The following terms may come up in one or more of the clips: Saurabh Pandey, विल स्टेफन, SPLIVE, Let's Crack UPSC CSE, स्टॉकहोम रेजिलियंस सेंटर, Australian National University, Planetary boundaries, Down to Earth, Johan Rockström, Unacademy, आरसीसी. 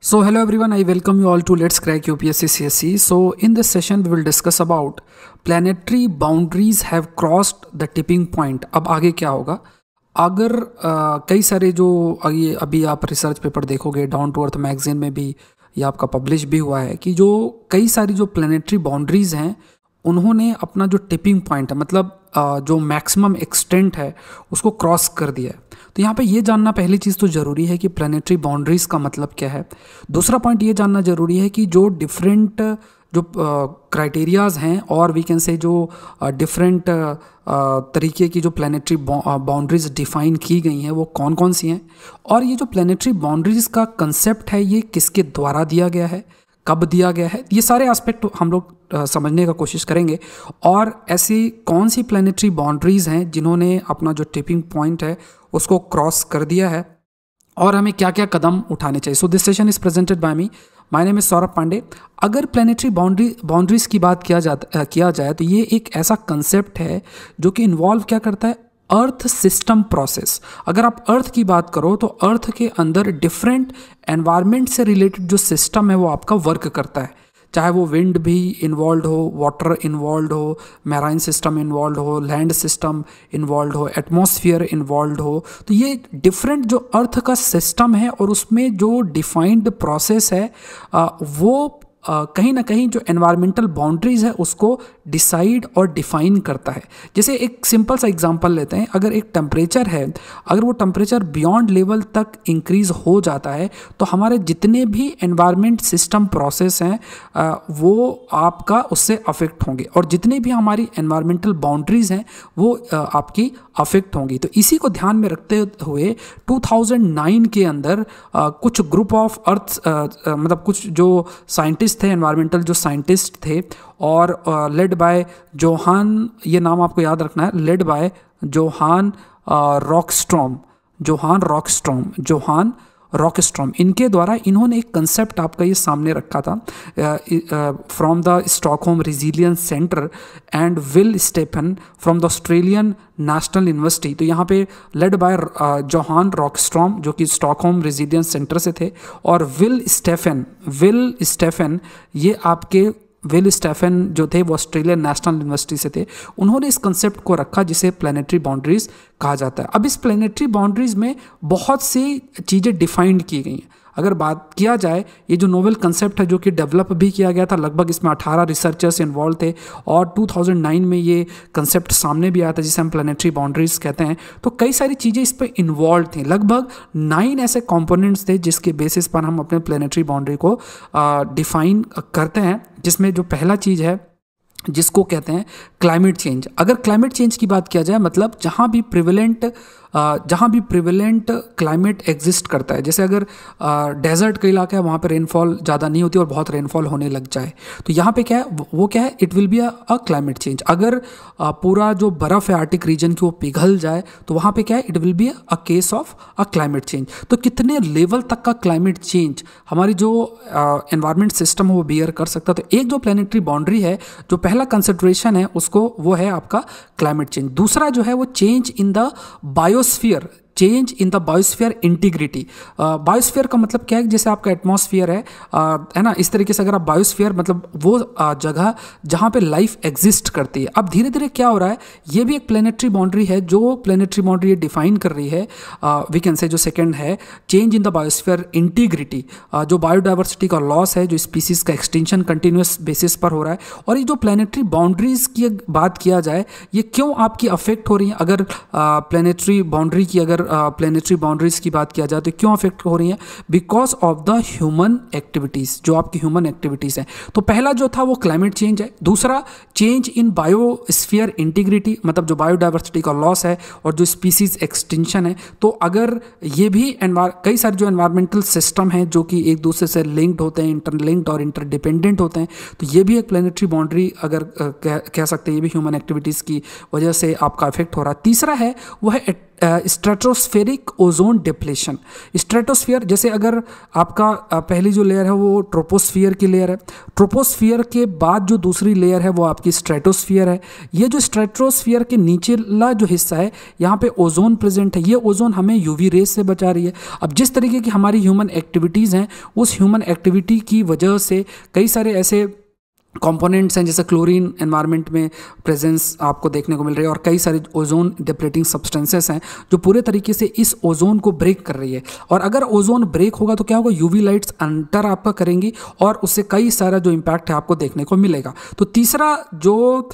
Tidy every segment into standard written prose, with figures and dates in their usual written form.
So hello everyone, I welcome you all to Let's Crack UPSC CSE. So in this session we will discuss about planetary boundaries have crossed the tipping point. अब आगे क्या होगा अगर कई सारे जो अभी आप रिसर्च पेपर देखोगे डाउन टू अर्थ मैगजीन में भी ये आपका पब्लिश भी हुआ है कि जो कई सारी जो प्लानिटरी बाउंड्रीज हैं उन्होंने अपना जो टिपिंग पॉइंट है मतलब जो मैक्सिमम एक्सटेंट है उसको क्रॉस कर दिया है। तो यहाँ पे ये जानना पहली चीज़ तो ज़रूरी है कि प्लानिटरी बाउंड्रीज का मतलब क्या है। दूसरा पॉइंट ये जानना ज़रूरी है कि जो डिफरेंट जो क्राइटेरियाज़ हैं और वी कैन से जो डिफरेंट तरीके की जो प्लानिटरी बाउंड्रीज डिफाइन की गई हैं वो कौन कौन सी हैं और ये जो प्लानिटरी बाउंड्रीज का कंसेप्ट है ये किसके द्वारा दिया गया है, कब दिया गया है, ये सारे एस्पेक्ट हम लोग समझने का कोशिश करेंगे। और ऐसी कौन सी प्लानिटरी बाउंड्रीज हैं जिन्होंने अपना जो टिपिंग पॉइंट है उसको क्रॉस कर दिया है और हमें क्या क्या कदम उठाने चाहिए। So this session is presented by me, my name is Saurabh Pandey. अगर प्लानिटरी बाउंड्रीज की बात किया जाए तो ये एक ऐसा कंसेप्ट है जो कि इन्वॉल्व क्या करता है अर्थ सिस्टम प्रोसेस। अगर आप अर्थ की बात करो तो अर्थ के अंदर डिफरेंट एनवायरनमेंट से रिलेटेड जो सिस्टम है वो आपका वर्क करता है, चाहे वो विंड भी इन्वॉल्व हो, वाटर इन्वॉल्व हो, मैराइन सिस्टम इन्वॉल्व हो, लैंड सिस्टम इन्वॉल्व हो, एटमॉस्फेयर इन्वॉल्व हो। तो ये डिफरेंट जो अर्थ का सिस्टम है और उसमें जो डिफाइंड प्रोसेस है वो कहीं ना कहीं जो एनवायरमेंटल बाउंड्रीज है उसको डिसाइड और डिफाइन करता है। जैसे एक सिंपल सा एग्जांपल लेते हैं, अगर एक टेम्परेचर है, अगर वो टेम्परेचर बियॉन्ड लेवल तक इंक्रीज हो जाता है तो हमारे जितने भी एनवायरमेंट सिस्टम प्रोसेस हैं वो आपका उससे अफेक्ट होंगे और जितने भी हमारी एनवायरमेंटल बाउंड्रीज हैं वो आपकी अफेक्ट होंगी। तो इसी को ध्यान में रखते हुए 2009 के अंदर कुछ ग्रुप ऑफ अर्थ मतलब कुछ जो साइंटिस्ट थे, एनवायरमेंटल जो साइंटिस्ट थे और लेड बाय जोहान, ये नाम आपको याद रखना है, लेड बाय जोहान रॉकस्ट्रॉम, इनके द्वारा इन्होंने एक कंसेप्ट आपका ये सामने रखा था from the स्टॉकहोम रेजिलियंस सेंटर and विल स्टेफन from the Australian National University. तो यहाँ पे लेड बाय जोहान रॉकस्ट्रॉम जो कि स्टॉकहोम रेजिलियंस सेंटर से थे और विल स्टेफन ये आपके विल स्टेफन जो थे वो ऑस्ट्रेलियन नेशनल यूनिवर्सिटी से थे। उन्होंने इस कंसेप्ट को रखा जिसे प्लानिटरी बाउंड्रीज कहा जाता है। अब इस प्लानिटरी बाउंड्रीज में बहुत सी चीज़ें डिफाइंड की गई हैं। अगर बात किया जाए ये जो नोवेल कंसेप्ट है जो कि डेवलप भी किया गया था, लगभग इसमें 18 रिसर्चर्स इन्वॉल्व थे और 2009 में ये कंसेप्ट सामने भी आया था जिसे हम प्लानिटरी बाउंड्रीज कहते हैं। तो कई सारी चीज़ें इस पर इन्वॉल्व थी, लगभग 9 ऐसे कॉम्पोनेंट्स थे जिसके बेसिस पर हम अपने प्लानिटरी बाउंड्री को डिफाइन करते हैं, जिसमें जो पहला चीज़ है जिसको कहते हैं क्लाइमेट चेंज। अगर क्लाइमेट चेंज की बात किया जाए मतलब जहाँ भी प्रिवेलेंट क्लाइमेट एग्जिस्ट करता है, जैसे अगर डेजर्ट का इलाका है वहाँ पर रेनफॉल ज़्यादा नहीं होती और बहुत रेनफॉल होने लग जाए तो यहाँ पे क्या है वो क्या है, it will be a climate change. अगर पूरा जो बर्फ़ है आर्टिक रीजन की वो पिघल जाए तो वहाँ पे क्या है, it will be a case of a climate change. तो कितने लेवल तक का क्लाइमेट चेंज हमारी जो एनवायरमेंट सिस्टम है वो बियर कर सकता है। तो एक जो प्लानिटरी बाउंड्री है जो पहला कंसिडरेशन है उसको वो है आपका क्लाइमेट चेंज। दूसरा जो है वो change in the biosphere integrity. Biosphere का मतलब क्या है, जैसे आपका एटमॉस्फेयर है ना, इस तरीके से अगर आप बायोस्फीयर मतलब वो जगह जहाँ पे लाइफ एग्जिस्ट करती है। अब धीरे धीरे क्या हो रहा है, ये भी एक प्लानिटरी बाउंड्री है जो प्लानिटरी बाउंड्री ये डिफाइन कर रही है, वी कैन से जो सेकेंड है change in the biosphere integrity, जो बायोडाइवर्सिटी का लॉस है, जो स्पीसीज का एक्सटेंशन कंटिन्यूस बेसिस पर हो रहा है। और ये जो प्लानिटरी बाउंड्रीज की बात किया जाए ये क्यों आपकी अफेक्ट हो रही है, अगर प्लानिटरी बाउंड्री की अगर प्लानिटरी बाउंड्रीज की बात किया जाए तो क्यों अफेक्ट हो रही है, because of the human activities, जो आपकी ह्यूमन एक्टिविटीज़ हैं। तो पहला जो था वो क्लाइमेट चेंज है। दूसरा चेंज इन बायोस्फीयर इंटीग्रिटी, मतलब जो बायोडाइवर्सिटी का लॉस है और जो स्पीसीज एक्सटेंशन है। तो अगर ये भी कई सारे जो एनवायरमेंटल सिस्टम हैं जो कि एक दूसरे से लिंक्ड होते हैं, इंटरलिंक्ड और इंटरडिपेंडेंट होते हैं, तो ये भी एक प्लानिटरी बाउंड्री अगर कह सकते हैं, ये भी ह्यूमन एक्टिविटीज़ की वजह से आपका अफेक्ट हो रहा है। तीसरा है वो है स्ट्रेटोस्फेरिक ओजोन डिप्लेशन। स्ट्रेटोस्फीयर जैसे अगर आपका पहली जो लेयर है वो ट्रोपोस्फीयर की लेयर है, ट्रोपोस्फीयर के बाद जो दूसरी लेयर है वो आपकी स्ट्रेटोस्फीयर है। ये जो स्ट्रेटोस्फीयर के नीचेला जो हिस्सा है यहाँ पे ओजोन प्रेजेंट है, ये ओजोन हमें यूवी रेस से बचा रही है। अब जिस तरीके की हमारी ह्यूमन एक्टिविटीज़ हैं उस ह्यूमन एक्टिविटी की वजह से कई सारे ऐसे कंपोनेंट्स हैं जैसे क्लोरीन एनवायरनमेंट में प्रेजेंस आपको देखने को मिल रही है और कई सारे ओजोन डिप्लेटिंग सब्सटेंसेस हैं जो पूरे तरीके से इस ओजोन को ब्रेक कर रही है। और अगर ओजोन ब्रेक होगा तो क्या होगा, यूवी लाइट्स अंटर आपका करेंगी और उससे कई सारा जो इम्पैक्ट है आपको देखने को मिलेगा। तो तीसरा जो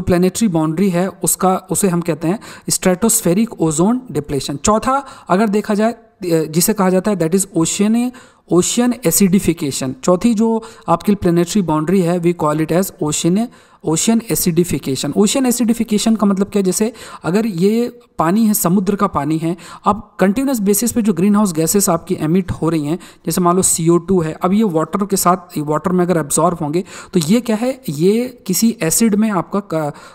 प्लेनेटरी बाउंड्री है उसका उसे हम कहते हैं स्ट्रेटोस्फेरिक ओजोन डिप्लेशन। चौथा अगर देखा जाए जिसे कहा जाता है दैट इज ओशियन एसिडिफिकेशन। चौथी जो आपकी प्लेनेटरी बाउंड्री है we call it as ocean acidification. Ocean acidification का मतलब क्या है, जैसे अगर ये पानी है, समुद्र का पानी है, अब कंटिन्यूस बेसिस पे जो ग्रीन हाउस गैसेस आपकी एमिट हो रही हैं जैसे मान लो CO2 है, अब ये वाटर के साथ वाटर में अगर एब्जॉर्ब होंगे तो ये क्या है, ये किसी एसिड में आपका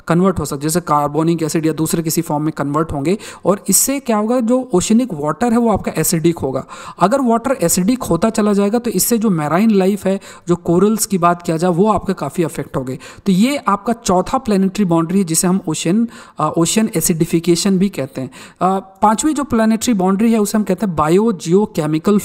कन्वर्ट हो सकता है जैसे कार्बोनिक एसिड या दूसरे किसी फॉर्म में कन्वर्ट होंगे और इससे क्या होगा, जो ओशनिक वाटर है वो आपका एसिडिक होगा। अगर वाटर एसिडिक होता चला जाएगा तो इससे जो मैराइन लाइफ है, जो कोरल्स की बात किया जाए, वो आपका काफ़ी अफेक्ट हो गए। तो ये आपका चौथा प्लैनेटरी बाउंड्री है जिसे हम ओशियन एसिडिफिकेशन भी कहते हैं। पांचवी जो प्लैनेटरी बाउंड्री है उसे हम कहते हैं बायो जियो केमिकल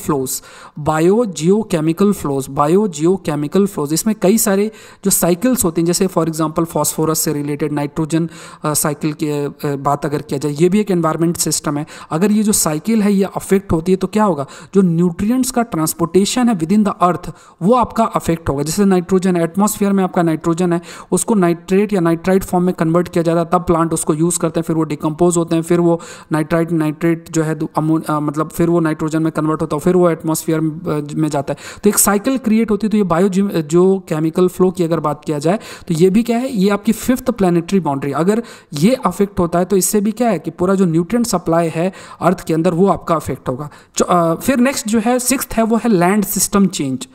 फ्लोज। इसमें कई सारे जो साइकिल्स होते हैं जैसे फॉर एग्जांपल फॉस्फोरस से रिलेटेड नाइट्रोजन साइकिल की बात अगर किया जाए, ये भी एक एनवायरमेंट सिस्टम है। अगर ये जो साइकिल है ये अफेक्ट होती है तो क्या होगा, जो न्यूट्रिएंट्स का ट्रांसपोर्टेशन है विद इन द अर्थ वो आपका अफेक्ट होगा। जैसे नाइट्रोजन एटमॉस्फेयर में आपका नाइट्रोजन है, उसको नाइट्रेट या नाइट्राइट फॉर्म में कन्वर्ट किया जाता है, तब प्लांट उसको यूज़ करते हैं, फिर वो डिकम्पोज होते हैं, फिर वो नाइट्रेट जो है मतलब फिर वो नाइट्रोजन में कन्वर्ट होता है, फिर वो एटमॉस्फेयर में जाता है, तो एक साइकिल क्रिएट होती है। तो ये बायो जो केमिकल फ्लो की अगर बात किया जाए तो ये भी क्या है, ये आपकी फिफ्थ प्लैनेटरी बाउंड्री। अगर ये अफेक्ट होता है तो इससे भी क्या है कि पूरा जो न्यूट्रिएंट सप्लाई है अर्थ के अंदर वो आपका अफेक्ट होगा। फिर नेक्स्ट जो है सिक्स्थ है वो है लैंड सिस्टम चेंज।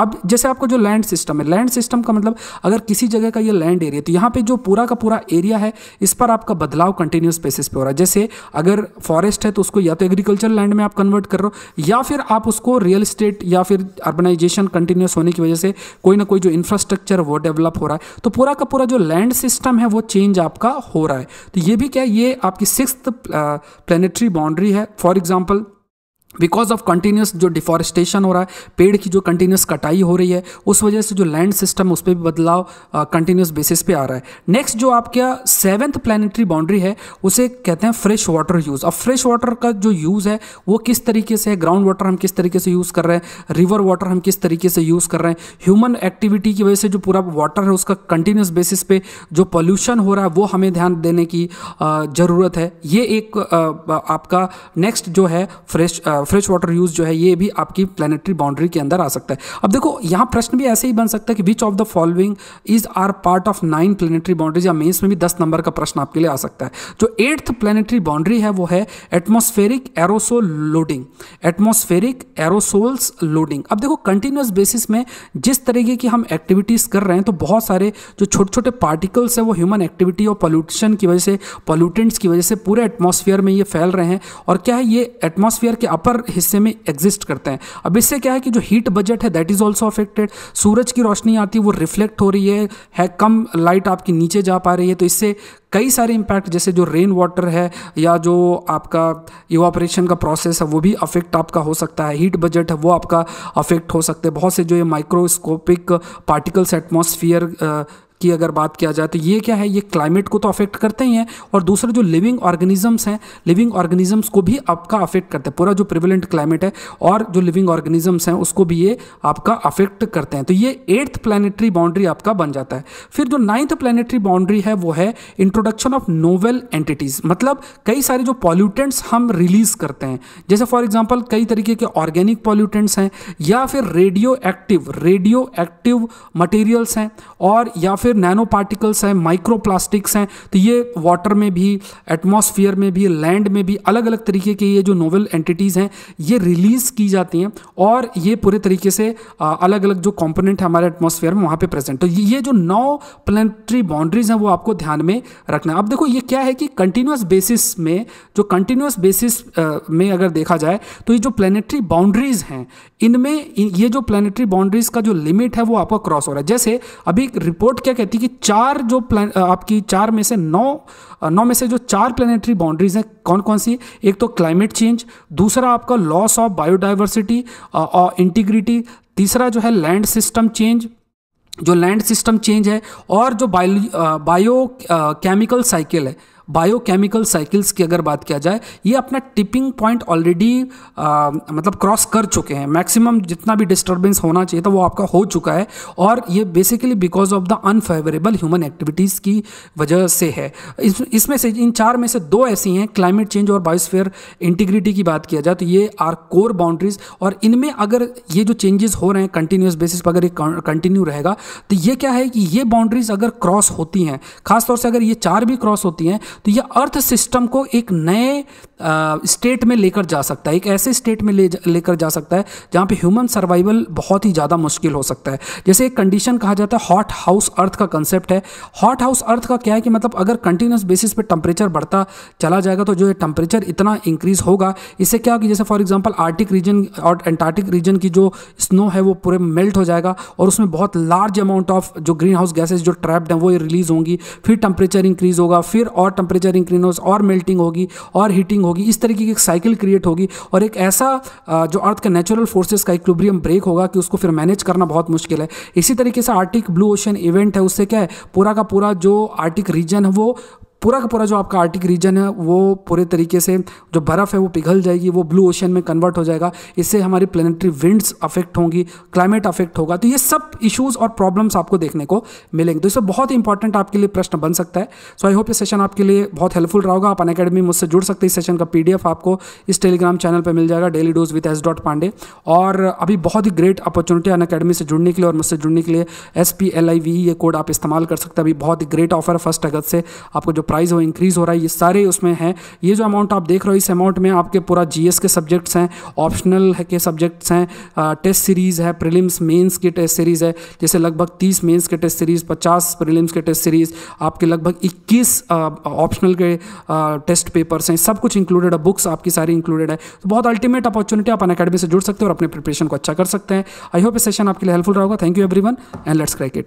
अब जैसे आपको जो लैंड सिस्टम है, लैंड सिस्टम का मतलब अगर किसी जगह का ये लैंड एरिया, तो यहाँ पे जो पूरा का पूरा एरिया है इस पर आपका बदलाव कंटिन्यूस बेसिस पे हो रहा है। जैसे अगर फॉरेस्ट है तो उसको या तो एग्रीकल्चर लैंड में आप कन्वर्ट कर रहे हो या फिर आप उसको रियल एस्टेट या फिर अर्बनाइजेशन कंटिन्यूस होने की वजह से कोई ना कोई जो इंफ्रास्ट्रक्चर वो डेवलप हो रहा है, तो पूरा का पूरा जो लैंड सिस्टम है वो चेंज आपका हो रहा है। तो ये भी क्या, ये आपकी सिक्स्थ प्लैनेटरी बाउंड्री है। For example because of continuous जो डिफॉरेस्टेशन हो रहा है, पेड़ की जो कंटिन्यूस कटाई हो रही है, उस वजह से जो लैंड सिस्टम उस पर भी बदलाव कंटिन्यूस बेसिस पे आ रहा है। नेक्स्ट जो आपका सेवेंथ प्लैनेटरी बाउंड्री है उसे कहते हैं फ्रेश वाटर यूज़। अब फ्रेश वाटर का जो यूज़ है वो किस तरीके से है, ग्राउंड वाटर हम किस तरीके से यूज़ कर रहे हैं, रिवर वाटर हम किस तरीके से यूज़ कर रहे हैं, ह्यूमन एक्टिविटी की वजह से जो पूरा वाटर है उसका कंटिन्यूस बेसिस पे जो पॉल्यूशन हो रहा है वो हमें ध्यान देने की ज़रूरत है। ये एक आपका नेक्स्ट जो है फ्रेश वाटर यूज जो है ये भी आपकी प्लैनेटरी बाउंड्री के अंदर आ सकता है। अब देखो यहाँ प्रश्न भी ऐसे ही बन सकता है कि which of the following is are part of 9 planetary boundaries, या मेंस में भी 10 नंबर का प्रश्न आपके लिए आ सकता है। जो 8th प्लैनेटरी बाउंड्री है वो है एटमॉस्फेरिक एरोसोल्स लोडिंग। अब देखो कंटिन्यूस बेसिस में जिस तरीके की हम एक्टिविटीज कर रहे हैं तो बहुत सारे जो छोटे छोटे पार्टिकल्स हैं वो ह्यूमन एक्टिविटी और पॉल्यूशन की वजह से, पॉल्यूटेंट्स की वजह से पूरे एटमॉस्फेयर में ये फैल रहे हैं और क्या है ये एटमॉस्फेयर के अपर हिस्से में एग्जिस्ट करते हैं। अब इससे क्या है कि जो हीट बजट है दैट इज ऑल्सो अफेक्टेड। सूरज की रोशनी आती है वो रिफ्लेक्ट हो रही है, कम लाइट आपकी नीचे जा पा रही है, तो इससे कई सारे इम्पैक्ट जैसे जो रेन वाटर है या जो आपका इवापोरेशन का प्रोसेस है वो भी अफेक्ट आपका हो सकता है, हीट बजट है वो आपका अफेक्ट हो सकता है। बहुत से जो ये माइक्रोस्कोपिक पार्टिकल्स एटमॉस्फेयर की अगर बात किया जाए तो ये क्या है, ये क्लाइमेट को तो अफेक्ट करते ही हैं और दूसरे जो लिविंग ऑर्गेनिजम्स हैं, लिविंग ऑर्गेनिजम्स को भी आपका अफेक्ट करते हैं। पूरा जो प्रिवेलेंट क्लाइमेट है और जो लिविंग ऑर्गेनिजम्स हैं उसको भी ये आपका अफेक्ट करते हैं। तो ये 8th प्लैनेटरी बाउंड्री आपका बन जाता है। फिर जो 9th प्लैनेटरी बाउंड्री है वो है इंट्रोडक्शन ऑफ नोवेल एंटिटीज़, मतलब कई सारे जो पॉल्यूटेंट्स हम रिलीज़ करते हैं जैसे फॉर एग्जाम्पल कई तरीके के ऑर्गेनिक पॉल्यूटेंट्स हैं या फिर रेडियो एक्टिव मटेरियल्स हैं और या फिर नैनो पार्टिकल्स हैं, माइक्रो प्लास्टिक्स हैं। तो ये वाटर में भी, एटमॉस्फेयर में भी, लैंड में भी अलग अलग तरीके के ये जो नोवेल एंटिटीज़ हैं ये रिलीज़ की जाती हैं और ये पूरे तरीके से अलग अलग जो कॉम्पोनेंट है हमारे एटमॉस्फेयर में वहाँ पे प्रेजेंट। तो ये जो 9 प्लैनेटरी बाउंड्रीज हैं वो आपको ध्यान में रखना है। अब देखो ये क्या है कि कंटिन्यूस बेसिस में, जो कंटिन्यूस बेसिस में अगर देखा जाए तो ये जो प्लैनेटरी बाउंड्रीज हैं इनमें ये जो प्लैनेटरी बाउंड्रीज का जो लिमिट है वो आपका क्रॉस हो रहा है। जैसे अभी रिपोर्ट क्या कहती है कि 4 जो आपकी 4 में से 9 प्लैनेटरी बाउंड्रीज हैं, कौन कौन सी? एक तो क्लाइमेट चेंज, दूसरा आपका लॉस ऑफ बायोडाइवर्सिटी और इंटीग्रिटी, तीसरा जो है लैंड सिस्टम चेंज, जो लैंड सिस्टम चेंज है, और जो बायोकेमिकल साइकिल है, बायोकेमिकल साइकिल्स की अगर बात किया जाए ये अपना टिपिंग पॉइंट ऑलरेडी मतलब क्रॉस कर चुके हैं। मैक्सिमम जितना भी डिस्टर्बेंस होना चाहिए था वो आपका हो चुका है और ये basically because of the unfavourable human activities की वजह से है। इसमें से इन 4 में से 2 ऐसी हैं, क्लाइमेट चेंज और बायोस्फीयर इंटीग्रिटी की बात किया जाए तो ये आर कोर बाउंड्रीज, और इनमें अगर ये जो चेंजेस हो रहे हैं कंटिन्यूस बेसिस पर अगर ये कंटिन्यू रहेगा तो ये क्या है कि ये बाउंड्रीज अगर क्रॉस होती हैं, खासतौर से अगर ये 4 भी क्रॉस होती हैं तो यह अर्थ सिस्टम को एक नए स्टेट में लेकर जा सकता है, एक ऐसे स्टेट में लेकर जा सकता है जहाँ पे ह्यूमन सर्वाइवल बहुत ही ज़्यादा मुश्किल हो सकता है। जैसे एक कंडीशन कहा जाता है हॉट हाउस अर्थ का कंसेप्ट है। हॉट हाउस अर्थ का क्या है कि मतलब अगर कंटिन्यूस बेसिस पे टेम्परेचर बढ़ता चला जाएगा तो जो ये टेम्परेचर इतना इंक्रीज होगा, इससे क्या होगी, जैसे फॉर एग्जाम्पल आर्टिक रीजन और एंटार्टिक रीजन की जो स्नो है वो पूरे मेल्ट हो जाएगा और उसमें बहुत लार्ज अमाउंट ऑफ जो ग्रीन हाउस गैसेज जो ट्रैप्ड हैं वो रिलीज होंगी, फिर टेम्परेचर इंक्रीज होगा, फिर और टेम्परेचर इंक्रीज होगा और मेल्टिंग होगी और हीटिंग होगी, इस तरीके की एक साइकिल क्रिएट होगी और एक ऐसा जो अर्थ के नेचुरल फोर्सेस का इक्विलिब्रियम ब्रेक होगा कि उसको फिर मैनेज करना बहुत मुश्किल है। इसी तरीके से आर्टिक ब्लू ओशन इवेंट है, उससे क्या है पूरा का पूरा जो आर्टिक रीजन है वो पूरा का पूरा जो आपका आर्टिक रीजन है वो पूरे तरीके से जो बर्फ़ है वो पिघल जाएगी, वो ब्लू ओशन में कन्वर्ट हो जाएगा, इससे हमारी प्लेनेटरी विंड्स अफेक्ट होंगी, क्लाइमेट अफेक्ट होगा। तो ये सब इश्यूज़ और प्रॉब्लम्स आपको देखने को मिलेंगे। तो इससे बहुत इंपॉर्टेंट आपके लिए प्रश्न बन सकता है। सो आई होप ये सेशन आपके लिए बहुत हेल्पफुल रहा होगा। आप अनअकैडमी मुझसे जुड़ सकते हैं, इस सेशन का PDF आपको इस टेलीग्राम चैनल पर मिल जाएगा, डेली डोज विद S.Pandey। और अभी बहुत ही ग्रेट अपॉर्चुनिटी अनअकैडमी से जुड़ने के लिए और मुझसे जुड़ने के लिए SPLIVE ये कोड आप इस्तेमाल कर सकते हैं। अभी बहुत ही ग्रेट ऑफर है, 1 अगस्त से आपको जो प्राइस वो इंक्रीज हो रहा है, ये सारे उसमें हैं। ये जो अमाउंट आप देख रहे हो इस अमाउंट में आपके पूरा GS के सब्जेक्ट्स हैं, ऑप्शनल के सब्जेक्ट्स हैं, टेस्ट सीरीज़ है, प्रीलिम्स मेंस की टेस्ट सीरीज़ है, जैसे लगभग 30 मेंस के टेस्ट सीरीज़, 50 प्रीलिम्स के टेस्ट सीरीज़, आपके लगभग 21 ऑप्शनल के टेस्ट पेपर्स हैं, सब कुछ इंक्लूडेड है, बुक्स आपकी सारी इंक्लूडेड है। तो बहुत अल्टीमेट अपॉर्चुनिटी, आप अनअकैडमी से जुड़ सकते हो और अपने प्रिपरेशन को अच्छा कर सकते हैं। आई होप ये सेशन आपके लिए हेल्पफुल रहा होगा। Thank you everyone and let's crack it.